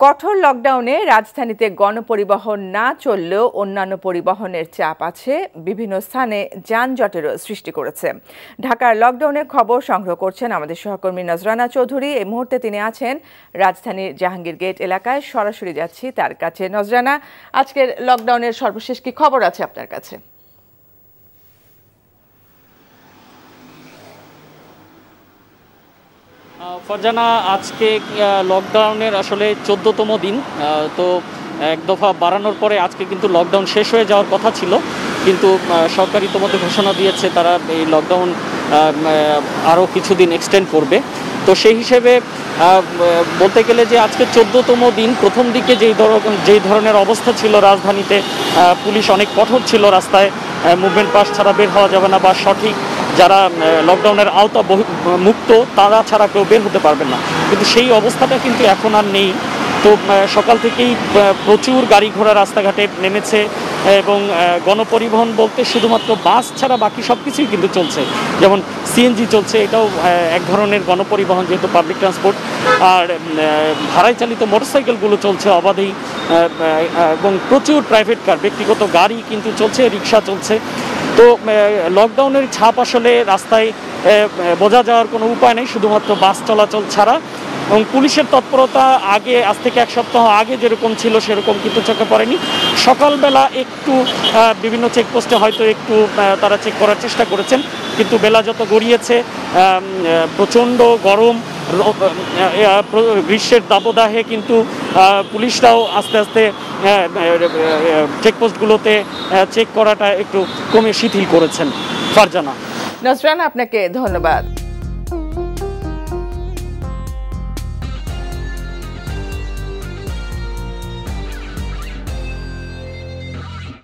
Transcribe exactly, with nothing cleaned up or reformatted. कठोर लकडाउने राजधानीते गणपरिवहन ना चललेও अन्यान्य परिवहनेर चाप आछे विभिन्न स्थाने जानजटेर सृष्टि करेছে। ढाकार लकडाउनेर खबर संग्रह करছেন আমাদের सहकर्मी नजराना चौधुरी। এই মুহূর্তে তিনি আছেন রাজধানীর জাহাঙ্গীর গেট এলাকায়। সরাসরি যাচ্ছি তার কাছে। নজরানা, আজকের লকডাউনের সর্বশেষ কি খবর আছে আপনার কাছে? फरजाना आज के लकडाउनेर आसले चौदहतम दिन तो एक दफा बाड़ानोर पर आज के किन्तु लकडाउन शेष हो जाओयार कथा छिलो, किन्तु सरकार इतिमध्ये घोषणा दिएছে तारा এই लकडाउन आरो किछुदिन एक्सटेंड करबे। तो सेई हिसेबे बोलते गेले जे आज के चौदहतम दिन प्रथम दिके जेई जेई धरनेर अवस्था छिलो राजधानीते, पुलिश अनेक कठोर छिलो, रास्ताय मुभमेंट पास छाड़ा बेर हवा जाबे ना बा सठिक যারা লকডাউনের আওতা মুক্ত তারা ছাড়া কেউ বের হতে পারবেন না, কিন্তু সেই অবস্থাটা কিন্তু এখন আর নেই। তো সকাল থেকেই প্রচুর গাড়ি ঘোড়া রাস্তাঘাটে নেমেছে এবং গণপরিবহন বলতে শুধুমাত্র বাস ছাড়া বাকি সব কিছুই কিন্তু চলছে, যেমন সিএনজি চলছে, এটাও এক ধরনের গণপরিবহন যেহেতু পাবলিক ট্রান্সপোর্ট, আর ভাড়ায় চালিত মোটরসাইকেলগুলো চলছে অবাধেই এবং প্রচুর প্রাইভেট কার ব্যক্তিগত গাড়ি কিন্তু চলছে, রিক্সা চলছে। তো লকডাউনের ছাপ আসলে রাস্তায় বোঝা যাওয়ার কোনো উপায় নেই শুধুমাত্র বাস চলাচল ছাড়া, এবং পুলিশের তৎপরতা আগে আজ থেকে এক সপ্তাহ আগে যেরকম ছিল সেরকম কিন্তু চোখে পড়েনি। সকালবেলা একটু বিভিন্ন চেকপোস্টে হয়তো একটু তারা চেক করার চেষ্টা করেছেন, কিন্তু বেলা যত গড়িয়েছে প্রচণ্ড গরম, গ্রীষ্মের দাবদাহে কিন্তু পুলিশরাও আস্তে আস্তে চেকপোস্টগুলোতে চেক করাটা একটু কমে শিথিল করেছেন। ফারজানা, নজরানা আপনাকে ধন্যবাদ।